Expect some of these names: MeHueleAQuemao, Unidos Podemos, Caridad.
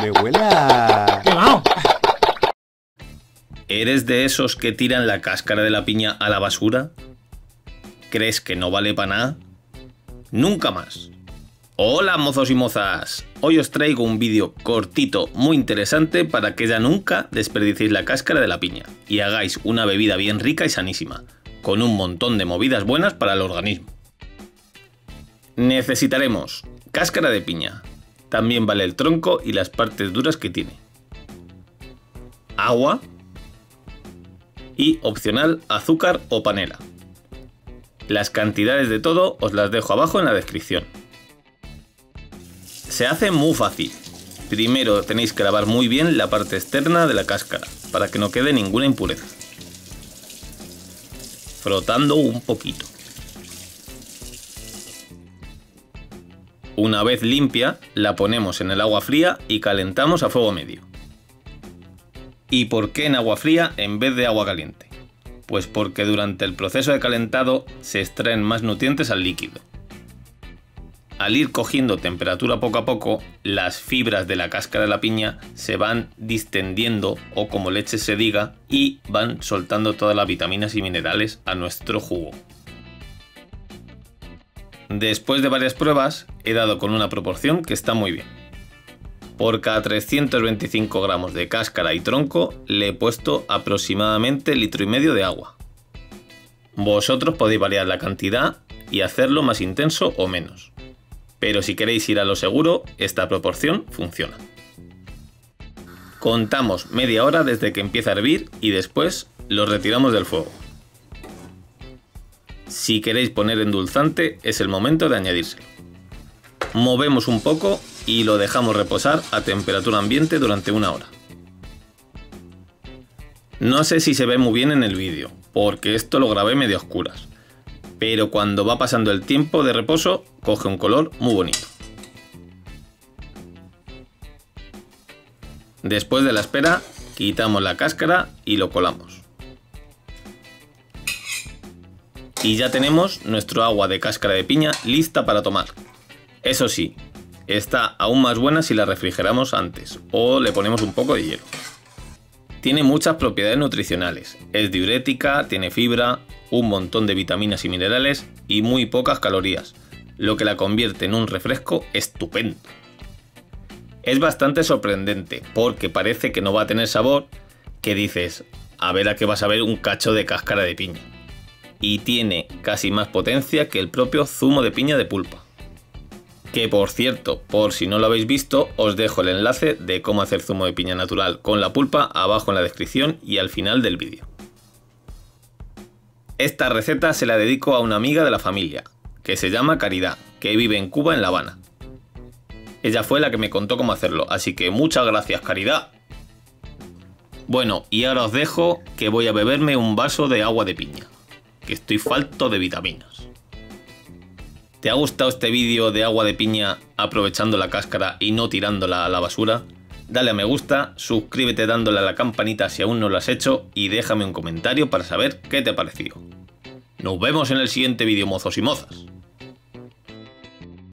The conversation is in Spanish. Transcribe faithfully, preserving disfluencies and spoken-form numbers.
Me huele a... ¡Quemao! ¿Eres de esos que tiran la cáscara de la piña a la basura? ¿Crees que no vale para nada? ¡Nunca más! Hola mozos y mozas, hoy os traigo un vídeo cortito muy interesante para que ya nunca desperdiciéis la cáscara de la piña y hagáis una bebida bien rica y sanísima, con un montón de movidas buenas para el organismo. Necesitaremos cáscara de piña, también vale el tronco y las partes duras que tiene, agua y opcional azúcar o panela. Las cantidades de todo os las dejo abajo en la descripción. Se hace muy fácil. Primero tenéis que lavar muy bien la parte externa de la cáscara para que no quede ninguna impureza, frotando un poquito. Una vez limpia, la ponemos en el agua fría y calentamos a fuego medio. ¿Y por qué en agua fría en vez de agua caliente? Pues porque durante el proceso de calentado se extraen más nutrientes al líquido. Al ir cogiendo temperatura poco a poco, las fibras de la cáscara de la piña se van distendiendo, o como leche se diga, y van soltando todas las vitaminas y minerales a nuestro jugo. Después de varias pruebas, he dado con una proporción que está muy bien. Por cada trescientos veinticinco gramos de cáscara y tronco, le he puesto aproximadamente litro y medio de agua. Vosotros podéis variar la cantidad y hacerlo más intenso o menos. Pero si queréis ir a lo seguro, esta proporción funciona. Contamos media hora desde que empieza a hervir y después lo retiramos del fuego. Si queréis poner endulzante, es el momento de añadírselo. Movemos un poco y lo dejamos reposar a temperatura ambiente durante una hora. No sé si se ve muy bien en el vídeo, porque esto lo grabé medio a oscuras, pero cuando va pasando el tiempo de reposo, coge un color muy bonito. Después de la espera, quitamos la cáscara y lo colamos. Y ya tenemos nuestro agua de cáscara de piña lista para tomar. Eso sí, está aún más buena si la refrigeramos antes o le ponemos un poco de hielo. Tiene muchas propiedades nutricionales, es diurética, tiene fibra, un montón de vitaminas y minerales y muy pocas calorías, lo que la convierte en un refresco estupendo. Es bastante sorprendente porque parece que no va a tener sabor, que dices, a ver a qué vas a ver un cacho de cáscara de piña. Y tiene casi más potencia que el propio zumo de piña de pulpa. Que por cierto, por si no lo habéis visto, os dejo el enlace de cómo hacer zumo de piña natural con la pulpa abajo en la descripción y al final del vídeo. Esta receta se la dedico a una amiga de la familia, que se llama Caridad, que vive en Cuba, en La Habana. Ella fue la que me contó cómo hacerlo, así que muchas gracias, Caridad. Bueno, y ahora os dejo que voy a beberme un vaso de agua de piña, que estoy falto de vitaminas. ¿Te ha gustado este vídeo de agua de piña aprovechando la cáscara y no tirándola a la basura? Dale a me gusta, suscríbete dándole a la campanita si aún no lo has hecho y déjame un comentario para saber qué te ha parecido. Nos vemos en el siguiente vídeo, mozos y mozas.